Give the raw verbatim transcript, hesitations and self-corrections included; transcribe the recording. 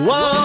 Whoa.